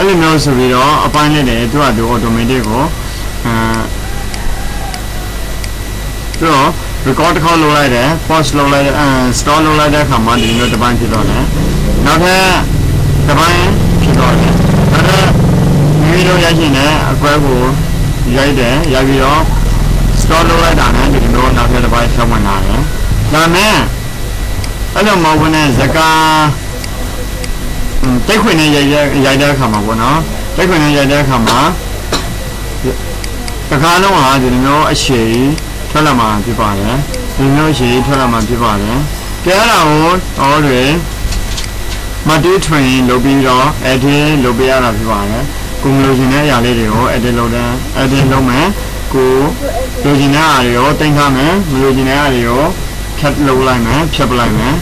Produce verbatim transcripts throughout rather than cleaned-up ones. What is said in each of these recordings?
Alam ni semua apa ni deh tu ada automatic ko. Tu record call lolai deh, post lolai, install lolai deh, kamera ni ni depan kita deh. Nampak depan kita deh. Ada video yang ni, aku aku yang deh, yang video install lolai dah ni, ni nampak depan sama nak deh. Nampak Alam maupun zakat, tekun yang jadi khama guna, tekun yang jadi khama, terkadang orang jenuh asyik terlambat di bawah, jenuh asyik terlambat di bawah. Kalau orang mati train lebih jauh, ada lebih arah di bawah. Kau lojina yang lelio, ada loda, ada lomeh. Kau lojina lelio, tengah meh, lojina lelio. Cat low line man, chap line man.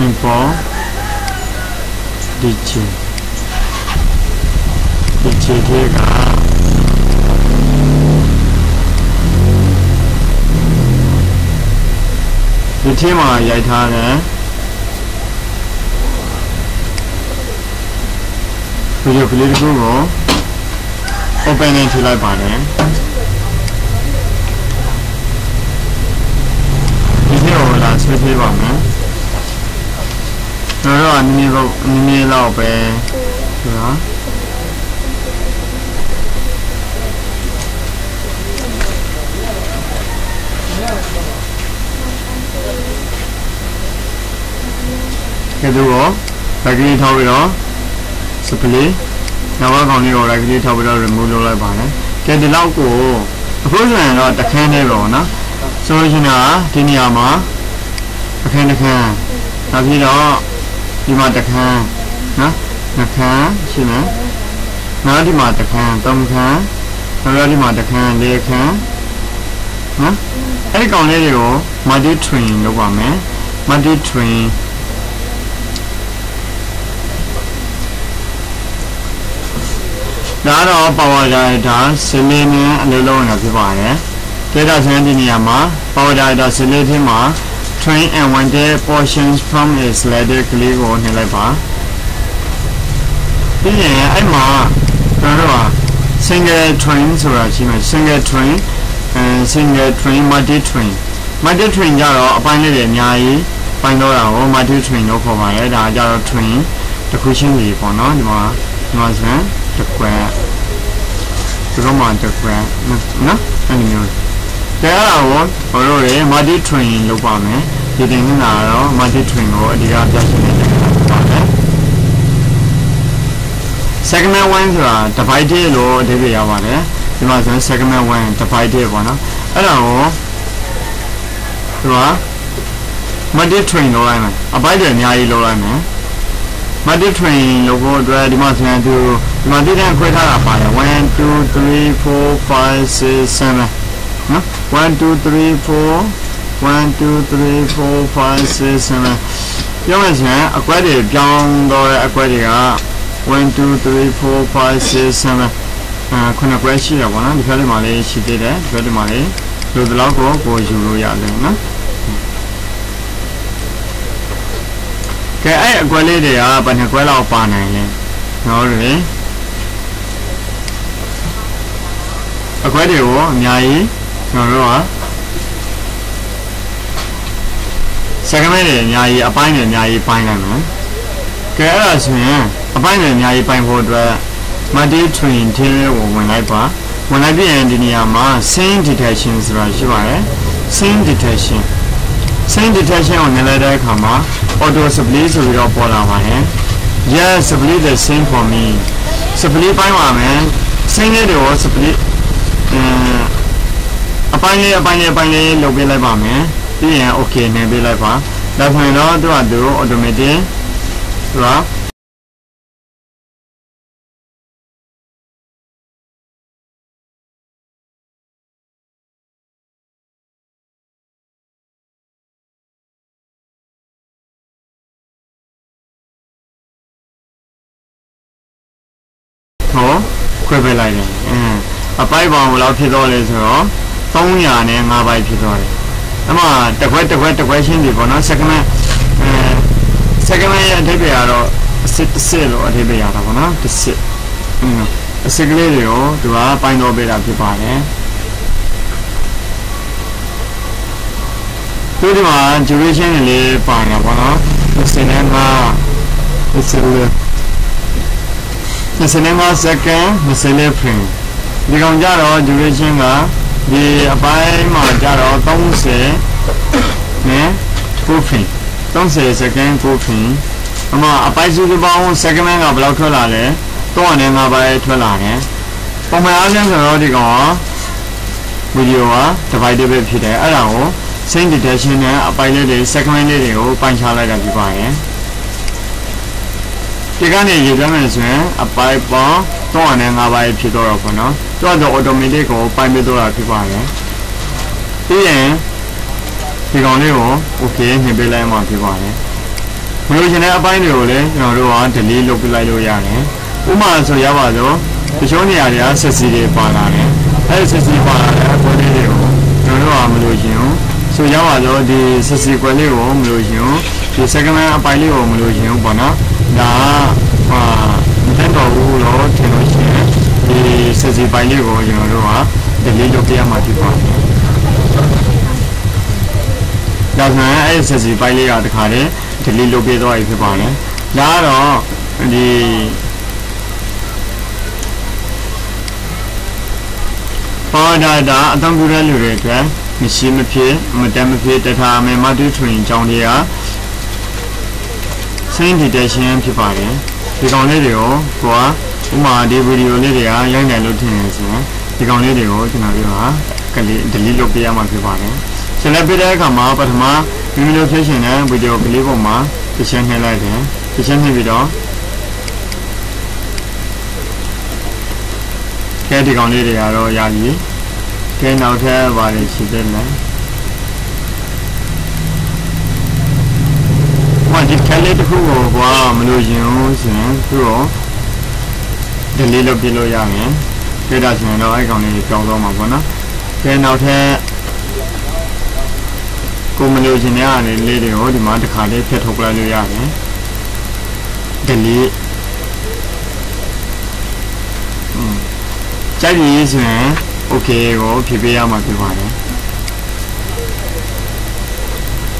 Info. D J. D J Vega. The team are Yaitana. Could you please Google? Open it to live by then. It's here over that, it's here over there. No, no, I'm near the way. Yeah. Okay, do all. Like you need to hold it all. Simply. Nampak kau ni orang kerja tahu dah remove orang banyak. Jadi lauk ko, perusahaan orang tak kena orang na. So jenar di ni ama tak kena kena. Tapi orang di mana tak kena, na nak kena, siapa? Nada di mana tak kena, tom kena, nada di mana tak kena, lek kena, na. Ada kau ni leko, madu train lupa me, madu train. Nada power data seni ni lelong nak siapa? Kita seni ni ama power data seni ni mah train and one day portions from a slider click on ni lepas. Ini ni ama berapa? Single train surat siapa? Single train, single train, multi train, multi train jauh apa ni dia nyai pandora oh multi train no koma ya dah jauh train terkucing ni pono ni mah ni mah sini. Terkuat, ramai terkuat, na, anjing. Kalau orang orang mati train lupa me, jadi ni nara mati train orang dia ada sini. Segment one tu lah, tapi dia lo dia berapa ni? Di mana segment one tapi dia apa na? Kalau tu lah mati train orang ni, apa dia ni air orang ni? Madu train logo dua dimasukkan tu, madu yang kau dah apa ya? One two three four five six seven, no? One two three four, one two three four five six seven. Yang macam aku ada jang dua aku ada, one two three four five six seven. Kau nak buat siapa? Nah, di kali malai sih dia, di kali malai tu dalam kau kau juru ya, nah. Kaya aku leh deh, apa ni aku lau panai ni, orang ni. Aku deh, nyai, orang ni. Sekarang ni nyai apa ni nyai panai ni. Kaya rasanya apa ni nyai panai bodra. Madi train teri wanai pa, wanai biar di ni ama same detection serasi barai, same detection. Same detection on the ladder comma auto supply so we are pola hai yeah supply the same for me supply pai wa man same le wo supply apan le apan le apan le lo pe lai pa man pi yan okay ne pe lai pa ဒါဆိုရင်တော့သူကသူ automatic ဆိုတာခွဲပေးလိုက်တယ်အင်းအပိုက်ပေါင်းဘယ်လောက်ဖြစ်တော့လဲဆိုတော့three hundredနဲ့fiveပိုက်ဖြစ်တော့တယ်အမှတစ်ခွဲတစ်ခွဲတစ်ခွဲရှင်းပြီပေါ့နော် second အဲ second ရဲ့အထိပ္ပယ်ကတော့အစစ်တစ်စစ်လို့အထိပ္ပယ်ရတာပေါ့နော်တစ်စစ်အင်းအစစ်ကလေးတွေရောသူကပိုင်းတော့ပေးတာဖြစ်ပါတယ်ဒီဒီမှာ duration လေးပါတာပေါ့နော်တစ်နဲ့fiveတစ်စစ်လေးThe cinema second, the cinema frame. The Ganjaro, duration, the Abai Majaro, don't say, eh, proofing. Don't say second proofing. Ama Abai Zuba, second man of Localale, don't end up by Twelane. For my islands are already gone. Video, divided by Peter Arao, same detection, a pilot, second video, Panchala Divine.ဒီကနေရေးပြမယ်ဆိုရင်အပိုက်ပေါင်းthree hundred fiveပိုက်ဖြစ်တော့တော့ပေါ့နော်သူကတော့ automatic ကိုပိုင်ပေးတော့တာဖြစ်ပါလေပြီးရင်ဒီကောင်လေးကို okay နှိပ်ပေးလိုက်မှဖြစ်ပါလေမလို့ရှင်တဲ့အပိုင်းတွေကိုလည်းကျွန်တော်တို့က delete လုပ်ပြလိုက်လို့ရတယ်ဥပမာဆိုရပါတော့တချို့နေရာတွေကဆက်စီတွေပါလာတယ်အဲဆက်စီပါလာတဲ့အကွက်လေးတွေကိုကျွန်တော်တို့ကမလို့ရှင်ဘူးဆိုရပါတော့ဒီဆက်စီကွက်လေးကိုမလို့ရှင်ဘူးဒီ second line အပိုင်းလေးကိုမလို့ရှင်ဘူးပေါ့နော်ဒါဟာတန်တော်ဘူးလို့ထင်လို့ရှိရင်ဒီစစ်စီပိုင်းလေးကိုကျွန်တော်တို့ကဒီလေးလုပ်ပြရမှာဖြစ်ပါတယ်။ဒါဆိုရင်အဲ့စစ်စီပိုင်းလေးကတခါတည်းဒီလေးလုပ်ပြသွားရဖြစ်ပါမယ်။ဒါကတော့ဒီပါဒတာအတံကူတဲ့လူတွေအတွက်မရှိမဖြစ်မတမ်းမဖြစ်တခါမယ်မတွေ့ထွင်ကြောင်းတွေကSame detection ဖြစ်ပါတယ်ဒီကောင်လေးတွေကိုကိုကဥမာဒီဗီဒီယိုလေးတွေကရိုက်နိုင်လို့ထင်နေဆိုရင်ဒီကောင်လေးတွေကိုကျွန်တော်ပြောတာကလေး delete လုပ်ပေးရမှာဖြစ်ပါတယ်ဆက်လက်ပြတဲ့အခါမှာပထမဗီဒီယိုဖြစ်ရှင်တဲ့ဗီဒီယိုကလေးပေါ်မှာတစ်ချက်နှိပ်လိုက်တယ်တစ်ချက်နှိပ်ပြီးတော့ကဲဒီကောင်လေးတွေကတော့ရပြီကဲနောက်ထပ်ပါလိမ့်ရှိသေးတယ်ဒီကလေးတစ်ခုကိုကွာမလို့ရင်ဆိုရင်သူ့ကို delete လုပ်ပြလို့ရမယ်ပြတာဆိုရင်တော့အဲ့ကောင်လေးကြောင်းတော့မှာပေါ့နော်ကဲနောက်ထပ်ကိုမလို့ရင်လည်းအနေလေးတွေကိုဒီမှာတစ်ခါလေးဖြတ်ထုတ်လိုက်လို့ရတယ် delete อืมကြိုက်ပြီဆိုရင် okay ကိုဖြည့်ပေးရမှာဖြစ်ပါတယ်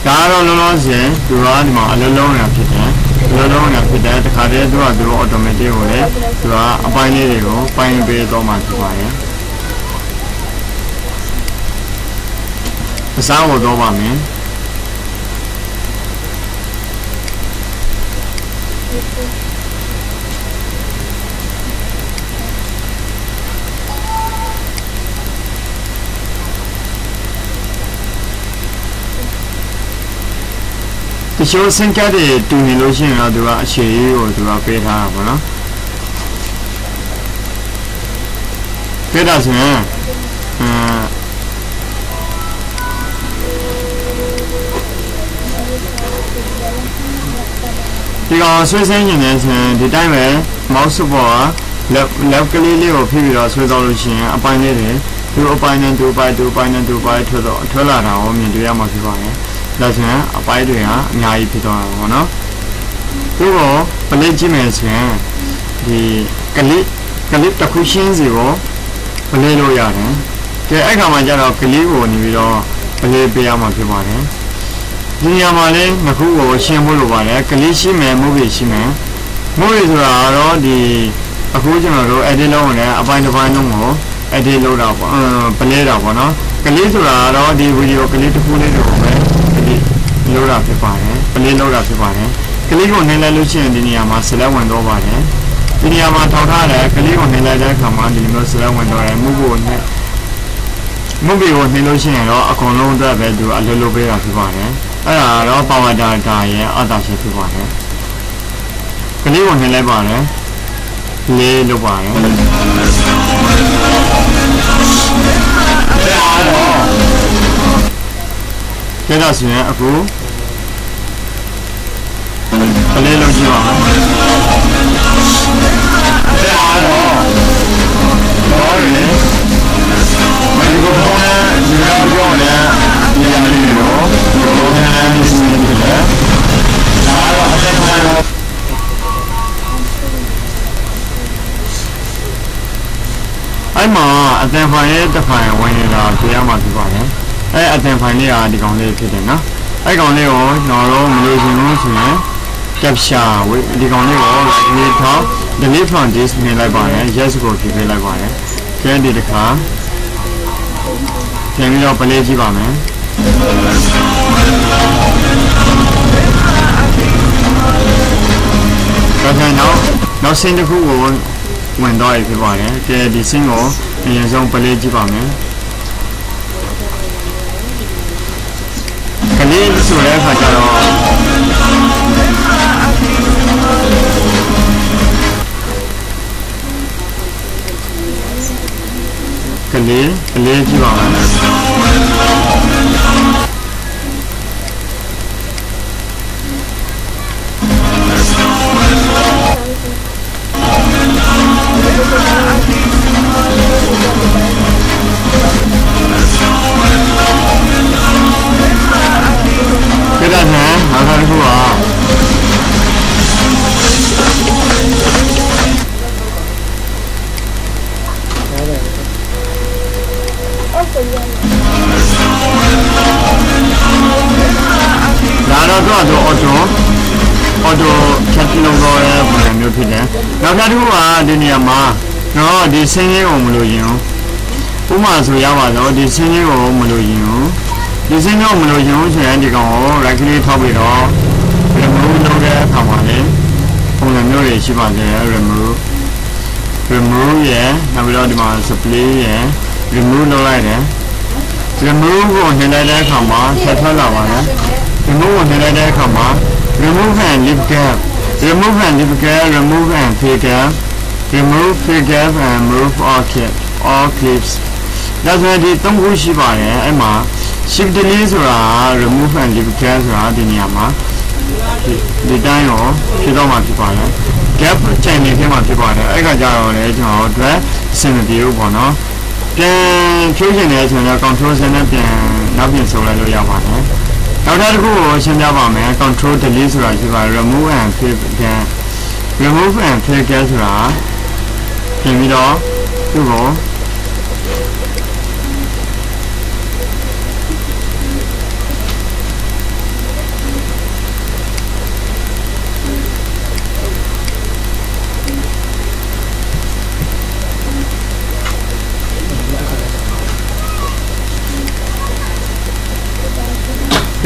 ဒါတော့လုံးလုံးစဉ်သူကဒီမှာအလုံးလုံးနေတာဖြစ်တယ်။လုံးလုံးနေတာဖြစ်တဲ့တခါတည်းသူကသူတို့ automatic ကိုလည်းသူကအပိုင်းလေးတွေကိုပိုင်းပေးတော့မှဖြစ်ပါရဲ့။အစားဝင်တော့ပါမယ်။ကျိုးစင်ကြတဲ့တူနေလို့ရှိရင်တော့သူကအခြေရေးကိုသူကပေးထားတာပေါ့နော်ပေးတာဆိုရင်အဲဒီကောင်ဆွေးဆင်းနေတယ်ဆိုရင်ဒီတိုင်းပဲ mouse ပေါ်က left ကလေးလေးကိုဖိပြီးတော့ဆွေးသွားလို့ရှိရင်အပိုင်းလေးတွေသူအပိုင်းနဲ့သူပိုင်းသူပိုင်းနဲ့သူပိုင်းထွက်တော့ထွက်လာတာကိုမြင်တွေ့ရမှာဖြစ်ပါရဲ့ဒါဆိုရင်အပိုင်းတွေကအများကြီးဖြစ်သွားတာပေါ့နော်သူကပလင်းကြည့်မယ်ဆိုရင်ဒီကလစ်ကလစ်တစ်ခုရှင်းစီကိုပလင်းလို့ရတယ်ကဲအဲ့ခါမှကျတော့ကလေးကိုနေပြီးတော့ပလင်းပေးရမှာဖြစ်ပါတယ်ဒီညမှာလည်းငခုကိုရှင်းဖို့လိုပါတယ်ကလေးရှိမယ်မိုးကြီးရှိမယ်မိုးကြီးဆိုတာကတော့ဒီအခုကျွန်တော်တို့ edit လုပ်နေတဲ့အပိုင်းတစ်ပိုင်းလုံးကို edit လုပ်တာပေါ့ပလင်းတာပေါ့နော်ကလေးဆိုတာကတော့ဒီဗီဒီယိုကလေးတစ်ခုလေးတော့ပဲလောက်တာဖြစ်ပါတယ်ပလင်းလောက်တာဖြစ်ပါတယ်ကလေးကိုနှိမ့်လိုက်လို့ရှိရင်ဒီနေရာမှာဆက်လက်ဝင်တော့ပါတယ်ဒီနေရာမှာထောက်ထားတယ်ကလေးကိုနှိမ့်လိုက်တဲ့အခါမှာဒီမျိုးဆက်လက်ဝင်တော့တယ်မုတ်ကိုနဲ့မုတ်ကိုနှိမ့်လို့ရှိရင်တော့အကုန်လုံးအတွက်ပဲသူအလုပ်လုပ်ပေးတာဖြစ်ပါတယ် အဲ့ဒါတော့ power data ရဲ့အတားရှိဖြစ်ပါတယ်ကလေးဝင်လိုက်ပါတယ်လေးလုပ်ပါတယ်ကျေတော့ရှင်အခုကလေးလုပ်ကြည့်ပါမယ်အဲ့ဒါတော့တော့ရင်မင်းကဘောနာဒီကဘောနာဒီကလေးတော့ဘောနာမျိုးစင်းတယ်လားဒါတော့အသက်ခံတော့အဲ့မှာအသင်ဖိုင်ရဲ့တဖိုင်ဝင်နေတာကြည့်ရမှာဖြစ်ပါတယ်အဲ့အသင်ဖိုင်လေးကဒီကောင်လေးဖြစ်တယ်နော်အဲ့ကောင်လေးကိုကျွန်တော်မလို့ရှင်လို့ဆိုရင် capture ဝေးဒီကောင်လေးကိုနေထောင်း delete from this နေလိုက်ပါတယ် yes ကိုဖြည့်ပေးလိုက်ပါတယ်ကျန်ဒီတစ်ခါပြန်ပြီးတော့ play ကြည့်ပါမယ်ဒါကြောင့်တော့နောက်စင်းတစ်ခုကိုဝင်တော့ရဖြစ်ပါတယ်ကဲဒီစင်းကိုအရင်ဆုံး play ကြည့်ပါမယ်ဒီဆိုတဲ့အခါကျတော့ကလေးကလေးကြည့်ပါဦးဒီနေရာမှာနော်ဒီဆင်းရဲကိုမလို့ရင်ဥမာဆိုရပါတော့ဒီဆင်းရဲကိုမလို့ရင်ဒီဆင်းရဲကိုမလို့ရင်ဆိုရင်ဒီကောင်ကို right click ထောက်ပြီးတော့ remove လုပ်တဲ့အခါမှာလေပုံစံမျိုးတွေရှိပါတယ် remove remove ရယ်နောက်ပြီးတော့ဒီမှာ display ရယ် remove လုပ်လိုက်တယ် remove ကိုနှိပ်လိုက်တဲ့အခါမှာဆက်ထွက်လာပါတယ် remove ကိုနှိပ်လိုက်တဲ့အခါမှာ remove and leave gap remove and leave gap remove and fill gap remove free gap and remove all clips all clips ဒါဆိုရင်ဒီသုံးခုရှိပါတယ်အဲ့မှာ shift delete ဆိုတာ remove and leave gap ဆိုတာဒီနေရာမှာဒီတိုင်းရောဖြစ်တော့မှာဖြစ်ပါတယ် gap ခြံနေခြင်းမှာဖြစ်ပါတယ်အဲ့ခါကျတော့လည်းကျွန်တော်တို့ scenario ပေါ့နော်ပြန်ဖြည့်ခြင်းလည်းဆိုရင် control စနဲ့ပြန်နောက်ပြန်ဆုံးလိုက်လို့ရပါတယ်နောက်တစ်ခုကိုရှင်းပြပါမယ် control delete ဆိုတာရှိပါတယ် remove and free gap remove and clear gap ဆိုတာပြင်ပြီးတော့သူ့ကို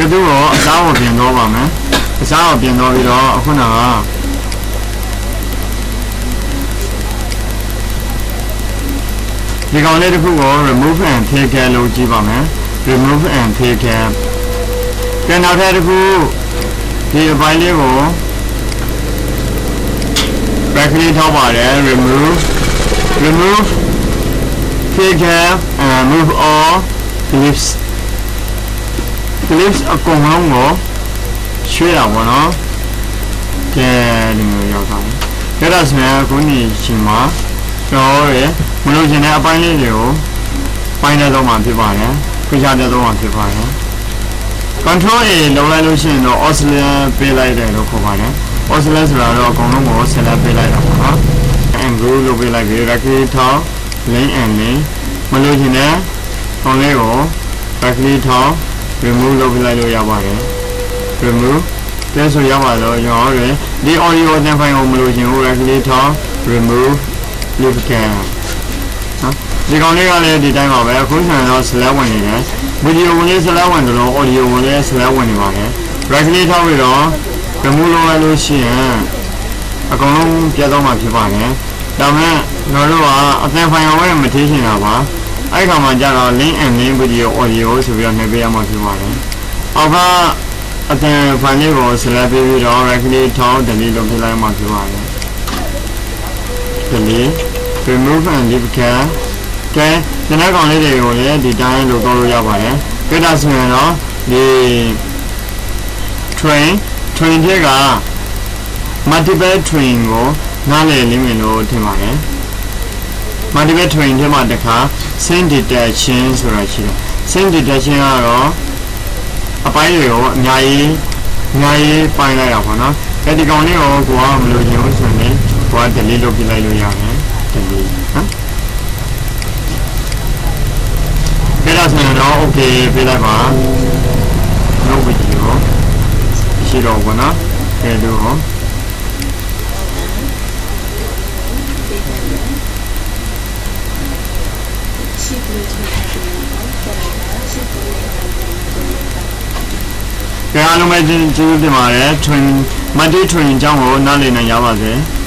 ကဲသူ့ကိုအစားကိုပြင်တော့ပါမယ်အစားကိုပြင်တော့ပြီးတော့အခုနကဒီကောင်လေးတစ်ခုကို remove and take care လုပ်ကြည့်ပါမယ် remove and take care ပြန်နောက်ထပ်တစ်ခုဒီအပိုင်းလေးကို back လေးထောက်ပါတယ် remove remove take care and remove all clips clips အကုန်လုံးကိုရွှေ့တာပေါ့နော်ကဲဒီလိုရောက်သွားပြီဒါဆိုရင်ခုနေရှင်မှာတော့ရယ်မလို့ရှင်တဲ့အပိုင်းလေးတွေကိုပိုင်းတဲ့တော့မှဖြစ်ပါရဲ့ခွင့်ရတဲ့တော့မှဖြစ်ပါရဲ့ control a လုံးလိုက်လို့ရှိရင်တော့ oscillate ပေးလိုက်တယ်လို့ခေါ်ပါတယ် oscillate ဆိုတာတော့အကုန်လုံးကို select ပေးလိုက်တာပေါ့နော် angle လို့ပေးလိုက်ပြီး right click ထောက် lane and lane မလို့ရှင်တဲ့ပုံလေးကို right click ထောက် remove လုပ်ပေးလိုက်လို့ရပါတယ် remove ဒါဆိုရပါတော့ကျွန်တော်တို့ဒီ audio အသံဖိုင်ကိုမလို့ရှင်ကို right click ထောက် remove လုပ်ပြန်ဒီကောင်လေးကလည်းဒီတိုင်းပါပဲအခုဆိုရင်တော့ select ဝင်နေတယ်ဗီဒီယိုဝင်လေး select ဝင်တယ်လို့ audio ဝင်လေး select ဝင်နေပါမယ် right click ထောက်ပြီးတော့ remove လုပ်ရလို့ရှိရင်အကုန်လုံးပြတ်သွားမှာဖြစ်ပါမယ်ဒါမှမဟုတ်တို့ကအသံဖိုင်ရောမထိရှင်တာပါအဲ့ခါမှကျတော့ link and link video audio ဆိုပြီးတော့နှိပ်ပေးရမှာဖြစ်ပါတယ်အောက်က अतः फाइनली वो सिलेबी भी रॉ रखने थाउ दिल्ली लोग दिलाए मार्केट वाले Delhi remove and live क्या क्या तो ना कौन है ये बोले डिजाइन लोगों लोग जा पाए क्या दास में ना ये ट्रेन ट्रेन जगा मल्टीपल ट्रेन को ना ले लिमिट हो थे मारे मल्टीपल ट्रेन जब मार देखा सेंट डिटेक्शन सुराची सेंट डिटेक्शन आ रो अपाय हो न्याय न्याय पाय ना रखो ना ऐसे कौन है वो कुआ हम लोग यहाँ सुने कुआ दिल्ली लोग दिलाई लोग यहाँ हैं दिल्ली हाँ फिर आज में ना ओके फिर आया ना बिजो इसी लोगों ना फिर लोगों क्या आलू में जिन चीज़ों दिमाग है ट्रेन मध्य ट्रेन जाऊँ ना लेना यावा से